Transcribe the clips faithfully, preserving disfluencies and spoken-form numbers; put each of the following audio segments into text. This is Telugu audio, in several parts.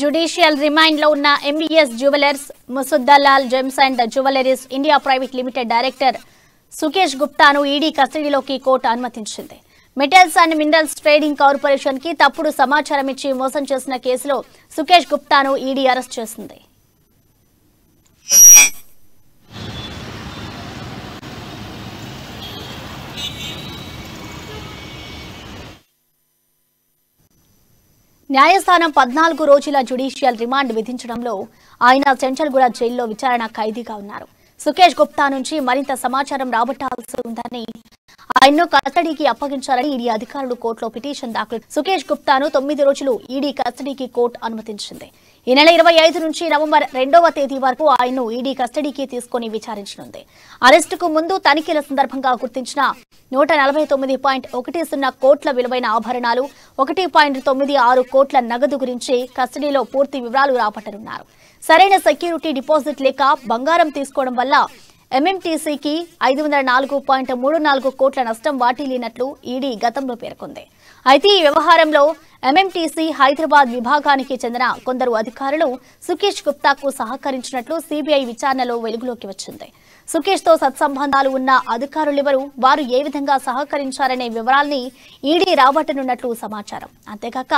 Judicial remand lo unna M B S Jewelers, Musud Dalal Gems and Jewellers India Private Limited Director Sukesh Gupta nu E D custody court anumatinchindi. Metals and Minerals Trading Corporation ki tappudu samacharam ichi mosam chesina kesulo Sukesh Gupta nu E D arrest chesindi. న్యాయస్థానం పద్నాలుగు రోజుల జ్యుడిషియల్ రిమాండ్ విధించడంలో ఆయన చెంచల్గూడ జైల్లో విచారణ ఖైదీగా ఉన్నారు. సుకేష్ గుప్తా నుంచి మరింత సమాచారం రాబట్టాల్సి ఉందని ఆయన్ను కస్టడీకి అప్పగించాలని ఈడీ అధికారులు కోర్టులో పిటిషన్ దాఖలు. సుకేష్ గుప్తాను తొమ్మిది రోజులు ఈడీ కస్టడీకి కోర్టు అనుమతించింది. ఈ నెల ఇరవై ఐదు నుంచి నవంబర్ రెండవ తేదీ వరకు ఆయన్ను ఈడీ కస్టడీకి తీసుకుని విచారించనుంది. అరెస్టుకు ముందు తనిఖీల సందర్భంగా గుర్తించిన నూట నలభై తొమ్మిది పాయింట్ ఒకటి సున్నా కోట్ల విలువైన ఆభరణాలు, ఒకటి పాయింట్ తొమ్మిది ఆరు కోట్ల నగదు గురించి కస్టడీలో పూర్తి వివరాలు రాబట్టనున్నారు. సరైన సెక్యూరిటీ డిపాజిట్ లేక బంగారం తీసుకోవడం వల్ల M M T C ఐదు వందల నాలుగు పాయింట్ మూడు నాలుగు కోట్ల నష్టం వాటిల్లినట్లు ఈడీ గతంలో పేర్కొంది. అయితే ఈ వ్యవహారంలో M M T C Hyderabad విభాగానికి చెందిన కొందరు అధికారులు సుకేష్ గుప్తాకు సహకరించినట్లు సిబిఐ విచారణలో వెలుగులోకి వచ్చింది. సుకేష్ తో సత్సంబంధాలు ఉన్న అధికారులెవరు, వారు ఏ విధంగా సహకరించారనే వివరాల్ని ఈడీ రాబట్టనున్నట్లు సమాచారం. అంతేకాక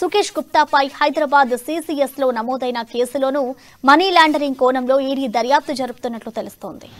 సుకేష్ గుప్తాపై హైదరాబాద్ సిసిఎస్ లో నమోదైన కేసులోనూ మనీ లాండరింగ్ కోణంలో ఈడీ దర్యాప్తు జరుపుతున్నట్లు తెలుస్తోంది.